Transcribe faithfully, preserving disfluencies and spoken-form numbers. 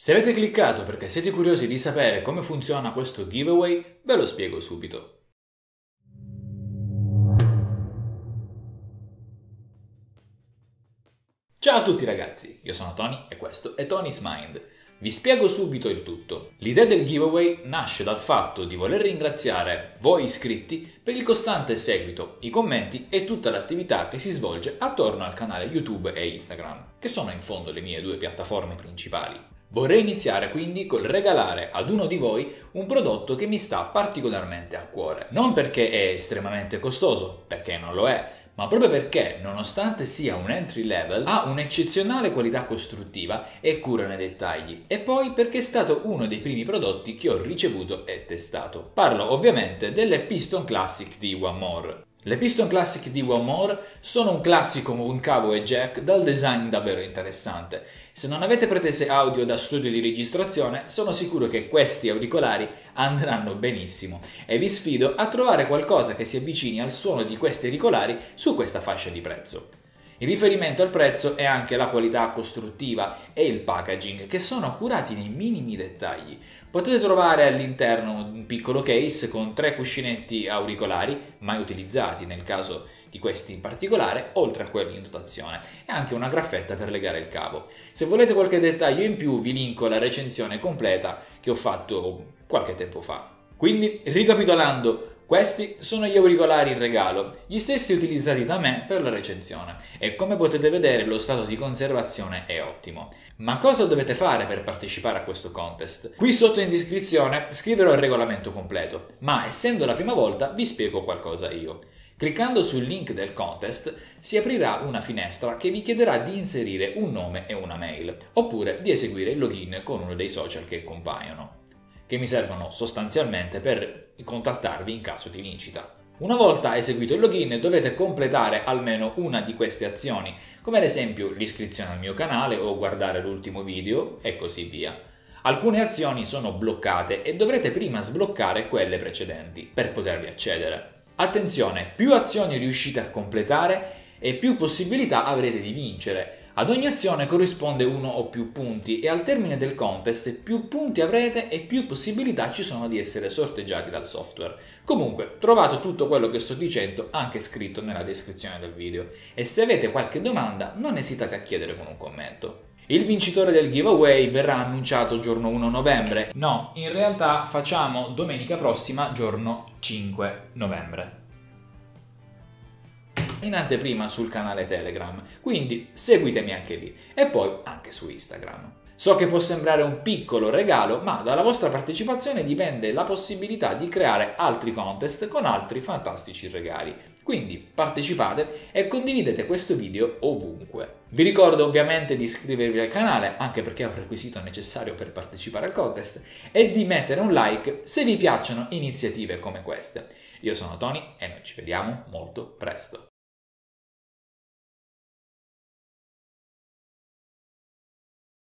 Se avete cliccato perché siete curiosi di sapere come funziona questo giveaway, ve lo spiego subito. Ciao a tutti ragazzi, io sono Tony e questo è Tony's Mind. Vi spiego subito il tutto. L'idea del giveaway nasce dal fatto di voler ringraziare voi iscritti per il costante seguito, i commenti e tutta l'attività che si svolge attorno al canale YouTube e Instagram, che sono in fondo le mie due piattaforme principali. Vorrei iniziare quindi col regalare ad uno di voi un prodotto che mi sta particolarmente a cuore. Non perché è estremamente costoso, perché non lo è, ma proprio perché, nonostante sia un entry level, ha un'eccezionale qualità costruttiva e cura nei dettagli, e poi perché è stato uno dei primi prodotti che ho ricevuto e testato. Parlo ovviamente delle Piston Classic di One More. Le Piston Classic di One More sono un classico moncavo e jack dal design davvero interessante. Se non avete pretese audio da studio di registrazione, sono sicuro che questi auricolari andranno benissimo e vi sfido a trovare qualcosa che si avvicini al suono di questi auricolari su questa fascia di prezzo. Il riferimento al prezzo è anche la qualità costruttiva e il packaging, che sono curati nei minimi dettagli. Potete trovare all'interno un piccolo case con tre cuscinetti auricolari, mai utilizzati nel caso di questi in particolare, oltre a quelli in dotazione, e anche una graffetta per legare il cavo. Se volete qualche dettaglio in più, vi linko la recensione completa che ho fatto qualche tempo fa. Quindi, ricapitolando, questi sono gli auricolari in regalo, gli stessi utilizzati da me per la recensione, e come potete vedere lo stato di conservazione è ottimo. Ma cosa dovete fare per partecipare a questo contest? Qui sotto in descrizione scriverò il regolamento completo, ma essendo la prima volta vi spiego qualcosa io. Cliccando sul link del contest si aprirà una finestra che vi chiederà di inserire un nome e una mail, oppure di eseguire il login con uno dei social che compaiono, che mi servono sostanzialmente per contattarvi in caso di vincita. Una volta eseguito il login dovete completare almeno una di queste azioni, come ad esempio l'iscrizione al mio canale o guardare l'ultimo video e così via. Alcune azioni sono bloccate e dovrete prima sbloccare quelle precedenti per potervi accedere. Attenzione, più azioni riuscite a completare e più possibilità avrete di vincere. Ad ogni azione corrisponde uno o più punti e al termine del contest più punti avrete e più possibilità ci sono di essere sorteggiati dal software. Comunque, trovate tutto quello che sto dicendo anche scritto nella descrizione del video e se avete qualche domanda non esitate a chiedere con un commento. Il vincitore del giveaway verrà annunciato giorno primo novembre. No, in realtà facciamo domenica prossima giorno cinque novembre. In anteprima sul canale Telegram, quindi seguitemi anche lì e poi anche su Instagram. So che può sembrare un piccolo regalo, ma dalla vostra partecipazione dipende la possibilità di creare altri contest con altri fantastici regali. Quindi partecipate e condividete questo video ovunque. Vi ricordo ovviamente di iscrivervi al canale, anche perché è un requisito necessario per partecipare al contest, e di mettere un like se vi piacciono iniziative come queste. Io sono Tony e noi ci vediamo molto presto.